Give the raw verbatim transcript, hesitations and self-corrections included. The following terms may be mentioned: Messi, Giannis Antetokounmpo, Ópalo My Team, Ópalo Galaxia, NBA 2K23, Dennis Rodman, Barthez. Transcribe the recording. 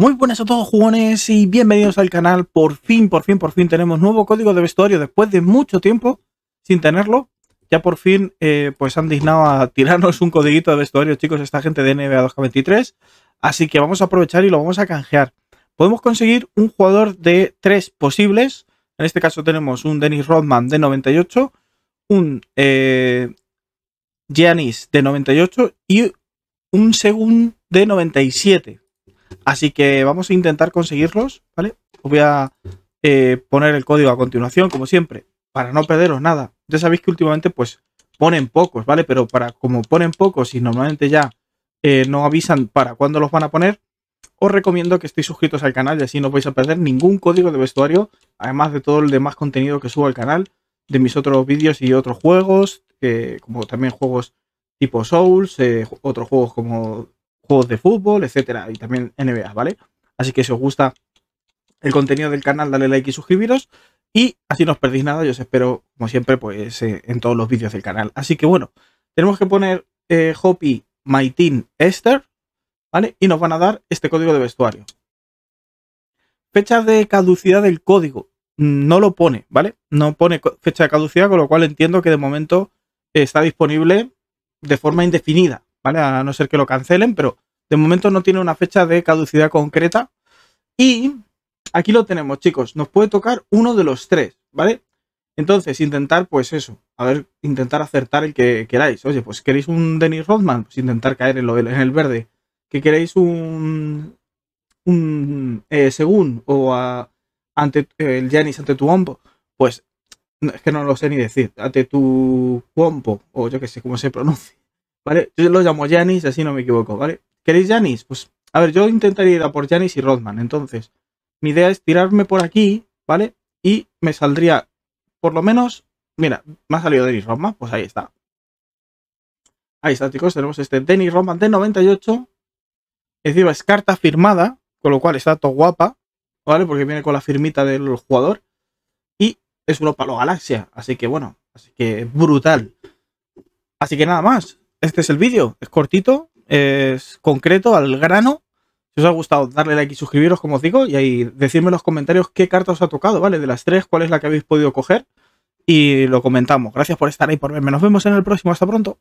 Muy buenas a todos, jugones, y bienvenidos al canal. Por fin, por fin, por fin tenemos nuevo código de vestuario después de mucho tiempo sin tenerlo. Ya por fin eh, pues han dignado a tirarnos un codiguito de vestuario, chicos, esta gente de N B A dos K veintitrés. Así que vamos a aprovechar y lo vamos a canjear. Podemos conseguir un jugador de tres posibles. En este caso tenemos un Dennis Rodman de noventa y ocho, un eh, Giannis de noventa y ocho y un Según de noventa y siete. Así que vamos a intentar conseguirlos, ¿vale? Os voy a eh, poner el código a continuación, como siempre, para no perderos nada. Ya sabéis que últimamente pues ponen pocos, ¿vale? Pero para como ponen pocos y normalmente ya eh, no avisan para cuándo los van a poner, os recomiendo que estéis suscritos al canal y así no vais a perder ningún código de vestuario, además de todo el demás contenido que subo al canal, de mis otros vídeos y otros juegos, eh, como también juegos tipo Souls, eh, otros juegos como... juegos de fútbol, etcétera, y también N B A, ¿vale? Así que si os gusta el contenido del canal, dale like y suscribiros, y así no os perdéis nada. Yo os espero, como siempre, pues eh, en todos los vídeos del canal. Así que bueno, tenemos que poner eh, Ópalo My Team Esther, ¿vale? Y nos van a dar este código de vestuario. Fecha de caducidad del código, no lo pone, ¿vale? No pone fecha de caducidad, con lo cual entiendo que de momento está disponible de forma indefinida, ¿vale? A no ser que lo cancelen, pero de momento no tiene una fecha de caducidad concreta. Y aquí lo tenemos, chicos. Nos puede tocar uno de los tres, ¿vale? Entonces, intentar, pues eso, a ver, intentar acertar el que queráis. Oye, pues queréis un Dennis Rodman, pues intentar caer en, lo, en el verde. Que queréis un, un eh, Según o a, ante, eh, el Giannis Antetokounmpo, pues es que no lo sé ni decir, Antetokounmpo, o yo que sé cómo se pronuncia, ¿vale? Yo lo llamo Giannis, así no me equivoco, ¿vale? ¿Queréis Giannis? Pues, a ver, yo intentaría ir a por Giannis y Rodman. Entonces, mi idea es tirarme por aquí, ¿vale? Y me saldría, por lo menos, mira, me ha salido Dennis Rodman, pues ahí está. Ahí está, chicos, tenemos este Dennis Rodman de noventa y ocho. Encima es carta firmada, con lo cual está todo guapa, ¿vale? Porque viene con la firmita del jugador. Y es un Ópalo Galaxia, así que bueno, así que brutal. Así que nada más. Este es el vídeo, es cortito, es concreto, al grano. Si os ha gustado, darle like y suscribiros, como os digo, y ahí decidme en los comentarios qué carta os ha tocado, ¿vale? De las tres, cuál es la que habéis podido coger, y lo comentamos. Gracias por estar ahí, por verme. Nos vemos en el próximo. Hasta pronto.